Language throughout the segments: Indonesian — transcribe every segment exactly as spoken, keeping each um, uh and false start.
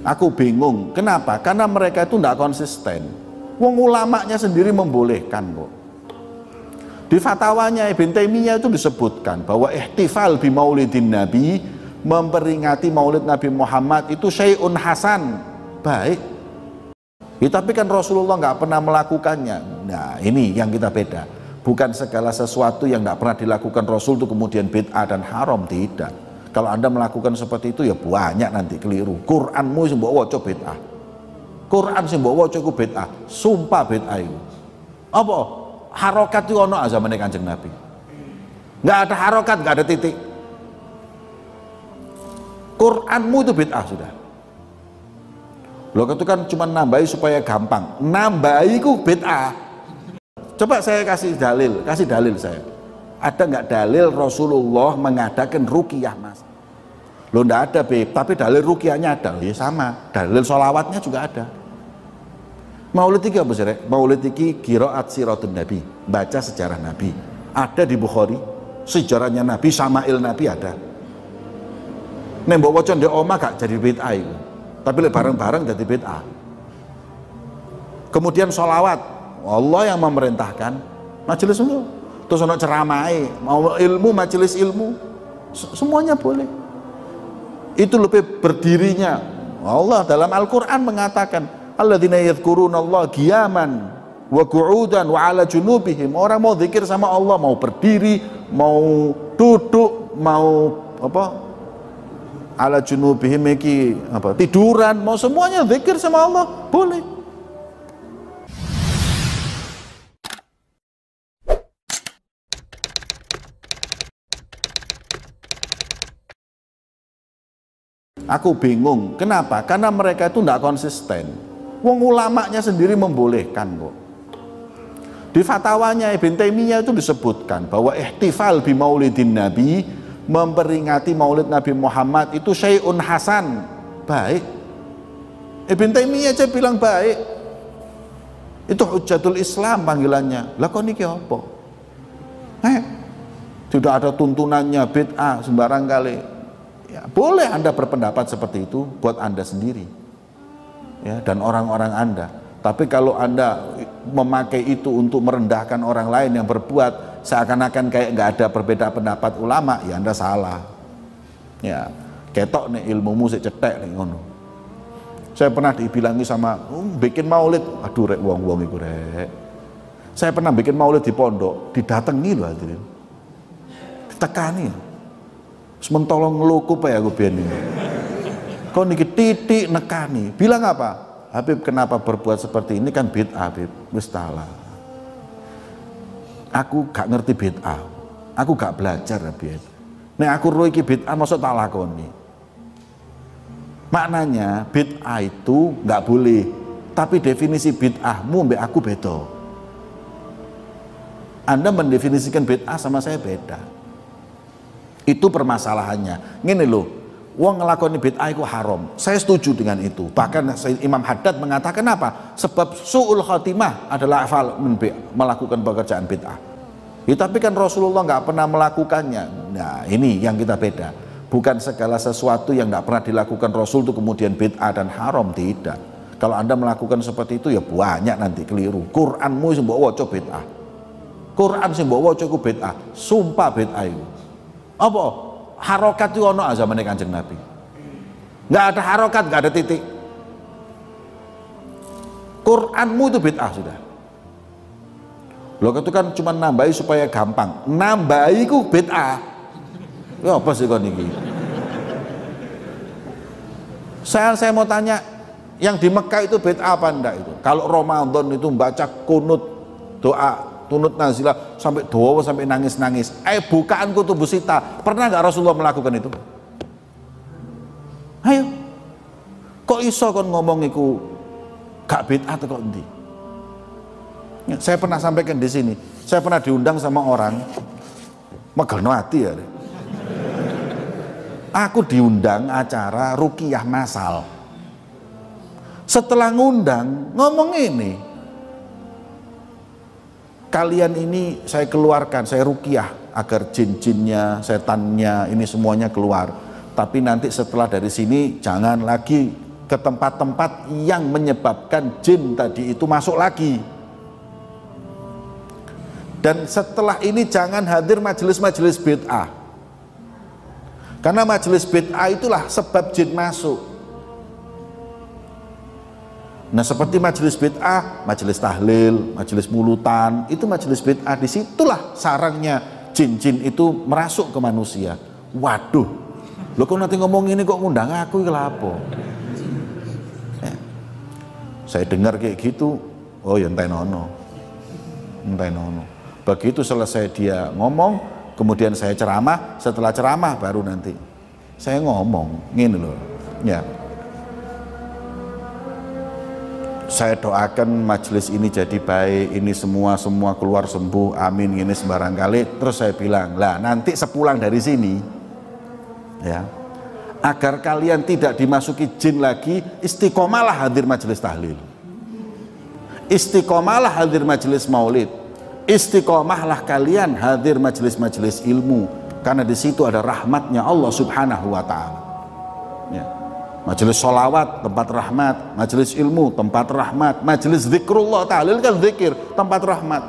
Aku bingung, kenapa? Karena mereka itu tidak konsisten. Wong ulamanya sendiri membolehkan kok. Di fatwanya Ibn Taymiyyah itu disebutkan bahwa ikhtifāl bi-mawlidin nabī, memperingati maulid Nabi Muhammad itu syai'un hasan, baik. Ya, tapi kan Rasulullah nggak pernah melakukannya. Nah, ini yang kita beda. Bukan segala sesuatu yang nggak pernah dilakukan Rasul itu kemudian bid'ah dan haram, tidak. Kalau Anda melakukan seperti itu ya banyak nanti keliru. Qur'anmu sing mbok waca bid'ah. Qur'an sing mbok waca iku bid'ah. Sumpah bid'ah iku. Apa? Harokat itu ono zamane Kanjeng Nabi. Enggak ada harokat, enggak ada titik. Qur'anmu itu bid'ah sudah. Loh, itu kan cuma nambahi supaya gampang. Nambahi ku bid'ah. Coba saya kasih dalil, kasih dalil saya. Ada nggak dalil Rasulullah mengadakan ruqyah, Mas? Loh, nggak ada, Beb, tapi dalil ruqyahnya ada. Ya sama, dalil sholawatnya juga ada. Maulid iki apa sih, Rek? Maulid iki qiraat siratun Nabi, baca sejarah Nabi. Ada di Bukhari, sejarahnya Nabi, syamāʿil nabī ada. Nek mbok waca ndek omah gak jadi bid'ah itu. Tapi bareng-bareng jadi bid'ah. Kemudian sholawat, Allah yang memerintahkan majelis itu. Terus ono ceramai, mau ilmu, majelis ilmu, semuanya boleh. Itu lebih berdirinya. Allah dalam Al-Quran mengatakan, alladzina yadhkurunallaha qiyaman wa qu'udan wa ala junubihim. Orang mau zikir sama Allah, mau berdiri, mau duduk, mau apa? Ala junubihim iki apa? Tiduran, mau semuanya zikir sama Allah, boleh. Aku bingung, kenapa? Karena mereka itu tidak konsisten. Wong ulamanya sendiri membolehkan kok. Di fatwanya Ibn Taymiyyah itu disebutkan bahwa ikhtifāl bi-mawlidin nabī, memperingati maulid Nabi Muhammad itu syai'un hasan, baik. Ibn Taymiyyah aja bilang baik. Itu hujjatul Islam panggilannya. Lah kok niki apa? Eh, tidak ada tuntunannya, bid'ah sembarang kali. Ya, boleh Anda berpendapat seperti itu buat Anda sendiri ya, dan orang-orang Anda. Tapi kalau Anda memakai itu untuk merendahkan orang lain yang berbuat seakan-akan kayak nggak ada perbedaan pendapat ulama, ya Anda salah. Ya, ketok nih ilmumu sik cetek nih ngono. Saya pernah dibilangi sama oh, bikin maulid, aduh rek wong-wong iku rek. Saya pernah bikin maulid di pondok, didatangi loh hadirin. Ditekani. Sementolong ngelukup ya aku biar ini. Kau niki titik nekani. Bilang apa? Habib, kenapa berbuat seperti ini, kan bid'ah, Habib. Mustalah. Aku gak ngerti bid'ah. Aku gak belajar, Habib. Nek aku roh iki bid'ah maksud tak lakoni. Maknanya bid'ah itu gak boleh. Tapi definisi bid'ahmu mbek aku beda. Anda mendefinisikan bid'ah sama saya beda. Itu permasalahannya. Ngene lho, wong nglakoni bid'ah iku haram. Saya setuju dengan itu. Bahkan Imam Haddad mengatakan apa? Sebab su'ul khatimah adalah afal melakukan pekerjaan bid'ah. Ya, tapi kan Rasulullah nggak pernah melakukannya. Nah, ini yang kita beda. Bukan segala sesuatu yang nggak pernah dilakukan Rasul itu kemudian bid'ah dan haram, tidak. Kalau Anda melakukan seperti itu ya banyak nanti keliru. Qur'anmu sing mbok waca bid'ah. Qur'an sing mbok waca iku bid'ah. Sumpah bid'ah iku. Apa? Harokat itu ono zamane Kanjeng Nabi. Nggak ada harokat, nggak ada titik. Qur'anmu itu bid'ah sudah. Loh, itu kan cuma nambahi supaya gampang. Nambahi ku bid'ah. Ya apa sih kon iki? Saya saya mau tanya, yang di Mekah itu bid'ah apa ndak itu? Kalau Ramadan itu baca kunut doa tunut nazilah sampai doa sampai nangis-nangis. Eh bukaan kutubu sita, pernah nggak Rasulullah melakukan itu? Ayo, kok iso kon ngomong iku gak bid'ah atau kok endi? Ya, saya pernah sampaikan di sini. Saya pernah diundang sama orang, megelno ati ya. Aku diundang acara ruqyah masal. Setelah ngundang ngomong ini. Kalian ini saya keluarkan, saya ruqyah agar jin-jinnya, setannya, ini semuanya keluar. Tapi nanti setelah dari sini jangan lagi ke tempat-tempat yang menyebabkan jin tadi itu masuk lagi. Dan setelah ini jangan hadir majelis-majelis bid'ah, karena majelis bid'ah itulah sebab jin masuk. Nah, seperti majelis bid'ah, majelis tahlil, majelis mulutan, itu majelis bid'ah. Disitulah sarangnya jin-jin itu merasuk ke manusia. Waduh, lo kok nanti ngomong ini kok ngundang aku, lapo? Eh, saya dengar kayak gitu, oh ya entai nono, entai nono. Begitu selesai dia ngomong, kemudian saya ceramah, setelah ceramah baru nanti saya ngomong gini loh ya, saya doakan majelis ini jadi baik, ini semua semua keluar sembuh, amin, gini sembarang kali. Terus saya bilang, lah nanti sepulang dari sini ya, agar kalian tidak dimasuki jin lagi, istiqomalah hadir majelis tahlil, istiqomalah hadir majelis maulid, istiqomahlah kalian hadir majelis-majelis ilmu, karena di situ ada rahmatnya Allah Subhanahu wa Ta'ala. Ya. Majelis sholawat tempat rahmat, majelis ilmu tempat rahmat, majelis zikrullah, tahlil kan zikir, tempat rahmat.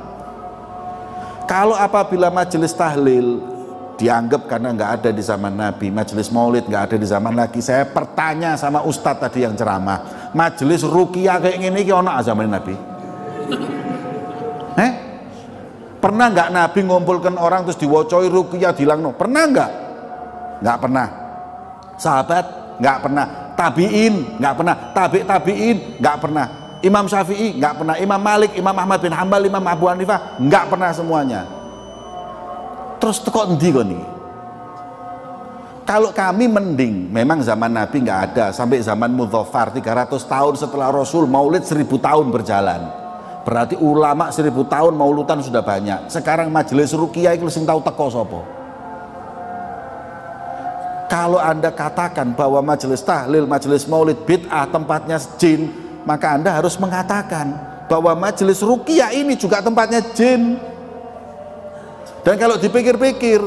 Kalau apabila majelis tahlil dianggap karena nggak ada di zaman Nabi, majelis maulid nggak ada di zaman lagi, saya pertanya sama Ustadz tadi yang ceramah, majelis ruqyah kayak gini ki ono zaman Nabi? Eh? Pernah nggak Nabi ngumpulkan orang terus diwocoi ruqyah dilangno? Pernah nggak? Nggak pernah. Sahabat nggak pernah. Tabiin nggak pernah. Tabi tabiin nggak pernah. Imam Syafi'i nggak pernah. Imam Malik, Imam Ahmad bin Hambal, Imam Abu Hanifah nggak pernah semuanya. Terus tekok ndi kok niki? Kalau kami mending, memang zaman Nabi nggak ada sampai zaman Mudzaffar tiga ratus tahun setelah Rasul, Maulid seribu tahun berjalan. Berarti ulama seribu tahun maulutan sudah banyak. Sekarang majelis ruqyah itu sing tau teko sapa? Kalau Anda katakan bahwa majelis tahlil, majelis maulid bid'ah tempatnya jin, maka Anda harus mengatakan bahwa majelis ruqyah ini juga tempatnya jin. Dan kalau dipikir-pikir,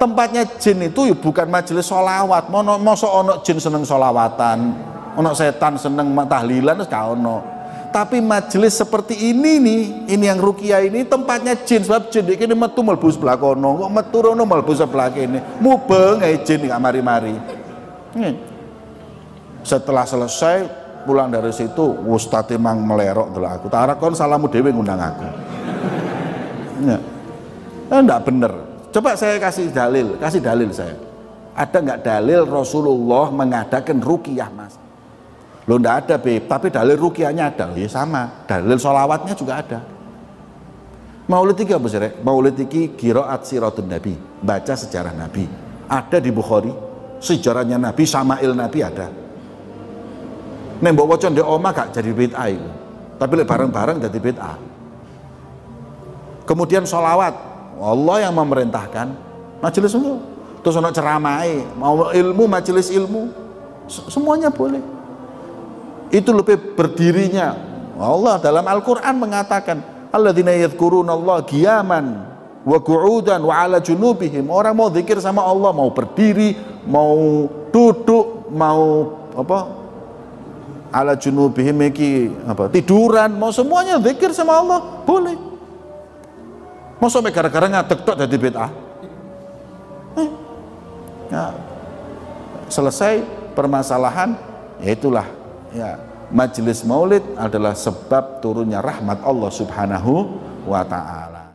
tempatnya jin itu bukan majelis sholawat. Mosok ono jin seneng sholawatan, ono setan seneng tahlilan, gak ono. Tapi majelis seperti ini nih, ini yang ruqyah ini tempatnya jin, sebab jin ini metu melbu sebelah kono, kok metu rono melbu sebelah kene, mubeng ae jin gak mari-mari. Hmm. Setelah selesai pulang dari situ, Ustaz emang melerok delok aku. Tarakon salamu dhewe ngundang aku. Ya. Nah, enggak bener. Coba saya kasih dalil, kasih dalil saya. Ada nggak dalil Rasulullah mengadakan ruqyah, Mas? Lo ndak ada Beb, tapi dalil ruqyahnya ada. Ya sama, dalil sholawatnya juga ada. Maulid iki apa sih Rek? Maulid iki qiraat siratun Nabi, baca sejarah Nabi. Ada di Bukhari, sejarahnya Nabi, syamāʾil Nabi ada. Nek mbok waca ndek omah gak jadi bid'ah iku. Tapi lek bareng-bareng jadi bid'ah. Kemudian sholawat, Allah yang memerintahkan majelis itu. Terus ana ceramahe, mau ilmu majelis ilmu. Semuanya boleh. Itu lebih berdirinya Allah dalam Al-Quran mengatakan alladzina yadhkurunallaha qiyaman wa qu'udan wa 'ala junubihim. Orang mau zikir sama Allah, mau berdiri, mau duduk, mau apa, 'ala junubihim iki apa, tiduran, mau semuanya zikir sama Allah boleh. Mau sampai gara-gara ngadeg tok dadi bid'ah. Eh. Nah, selesai permasalahan, ya itulah. Ya, majelis maulid adalah sebab turunnya rahmat Allah Subhanahu wa Ta'ala.